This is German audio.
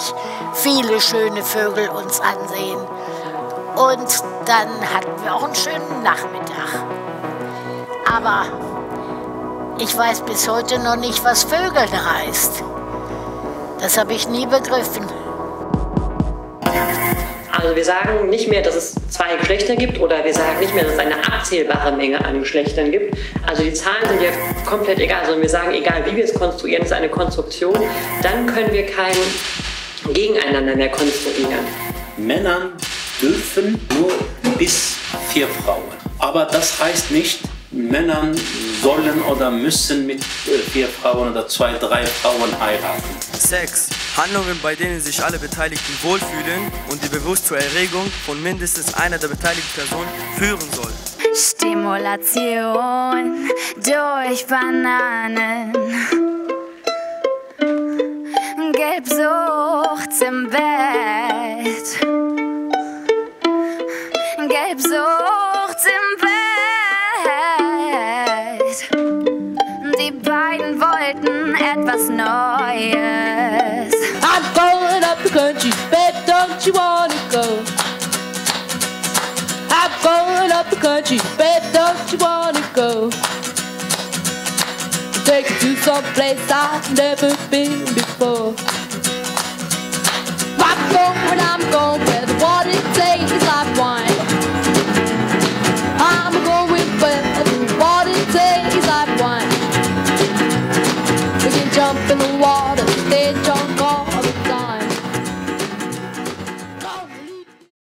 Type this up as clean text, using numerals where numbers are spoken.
sich viele schöne Vögel uns ansehen. Und dann hatten wir auch einen schönen Nachmittag. Aber ich weiß bis heute noch nicht, was Vögeln heißt. Das habe ich nie begriffen. Also wir sagen nicht mehr, dass es zwei Geschlechter gibt, oder wir sagen nicht mehr, dass es eine abzählbare Menge an Geschlechtern gibt. Also die Zahlen sind ja komplett egal, sondern wir sagen, egal wie wir es konstruieren, es ist eine Konstruktion. Dann können wir kein Gegeneinander mehr konstruieren. Männern dürfen nur bis 4 Frauen. Aber das heißt nicht, Männern sollen oder müssen mit 4 Frauen oder 2, 3 Frauen heiraten. Sex. Handlungen, bei denen sich alle Beteiligten wohlfühlen und die bewusst zur Erregung von mindestens einer der beteiligten Personen führen soll. Stimulation durch Bananen. Gelbsucht im Bett. Gelbsucht im Bett. Die beiden wollten etwas Neues. I'm going up the country, but don't you wanna go? I'm going up the country, but don't you wanna go? Take you to some place I've never been before. I'm going where the water tastes like wine. I'm going where the water tastes like wine. Jump in the